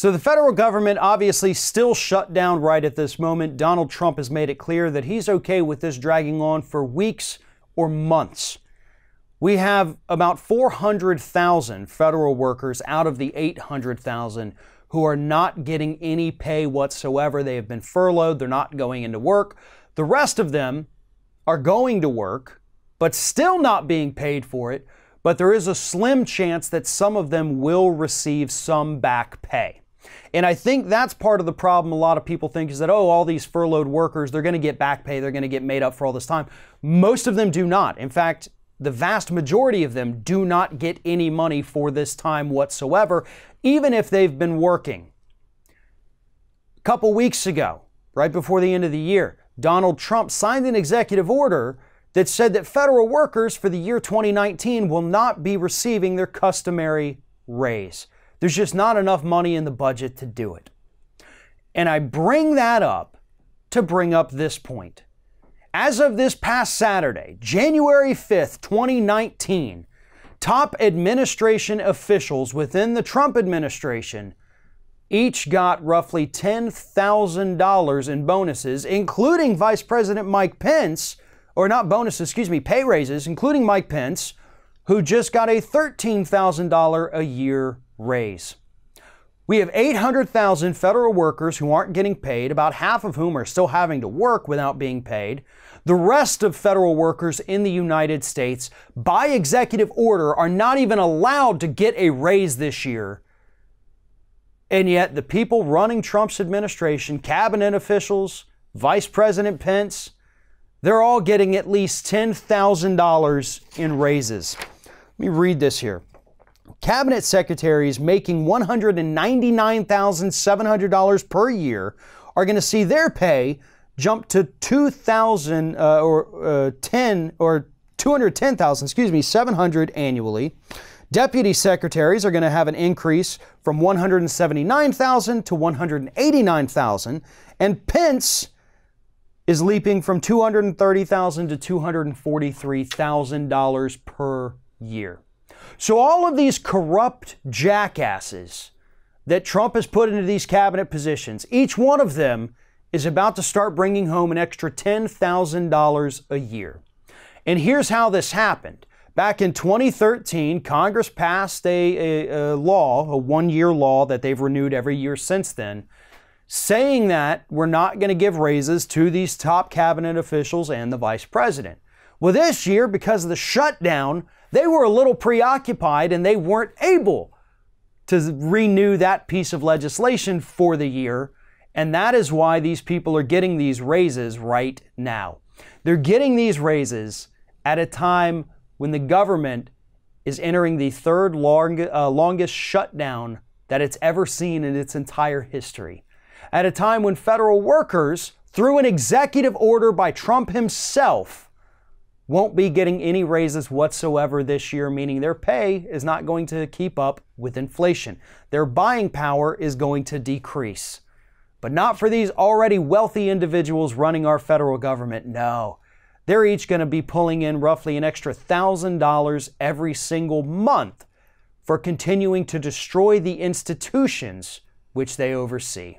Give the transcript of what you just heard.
So the federal government obviously still shut down right at this moment. Donald Trump has made it clear that he's okay with this dragging on for weeks or months. We have about 400,000 federal workers out of the 800,000 who are not getting any pay whatsoever. They have been furloughed. They're not going into work. The rest of them are going to work, but still not being paid for it. But there is a slim chance that some of them will receive some back pay. And I think that's part of the problem. A lot of people think is that, oh, all these furloughed workers, they're going to get back pay. They're going to get made up for all this time. Most of them do not. In fact, the vast majority of them do not get any money for this time whatsoever, even if they've been working. A couple weeks ago, right before the end of the year, Donald Trump signed an executive order that said that federal workers for the year 2019 will not be receiving their customary raise. There's just not enough money in the budget to do it. And I bring that up to bring up this point. As of this past Saturday, January 5th, 2019, top administration officials within the Trump administration each got roughly $10,000 in bonuses, including Vice President Mike Pence, or not bonuses, excuse me, pay raises, including Mike Pence, who just got a $13,000 a year raise. We have 800,000 federal workers who aren't getting paid, about half of whom are still having to work without being paid. The rest of federal workers in the United States, by executive order, are not even allowed to get a raise this year. And yet the people running Trump's administration, cabinet officials, Vice President Pence, they're all getting at least $10,000 in raises. Let me read this here. Cabinet secretaries making $199,700 per year are going to see their pay jump to $210,000, excuse me, $700 annually. Deputy secretaries are going to have an increase from $179,000 to $189,000, and Pence is leaping from $230,000 to $243,000 per year. So all of these corrupt jackasses that Trump has put into these cabinet positions, each one of them is about to start bringing home an extra $10,000 a year. And here's how this happened. Back in 2013, Congress passed a law, a one-year law that they've renewed every year since then, saying that we're not going to give raises to these top cabinet officials and the vice president. Well, this year, because of the shutdown, they were a little preoccupied and they weren't able to renew that piece of legislation for the year. And that is why these people are getting these raises right now. They're getting these raises at a time when the government is entering the third longest shutdown that it's ever seen in its entire history. At a time when federal workers, through an executive order by Trump himself, won't be getting any raises whatsoever this year, meaning their pay is not going to keep up with inflation. Their buying power is going to decrease. But not for these already wealthy individuals running our federal government, no. They're each going to be pulling in roughly an extra $1,000 every single month for continuing to destroy the institutions which they oversee.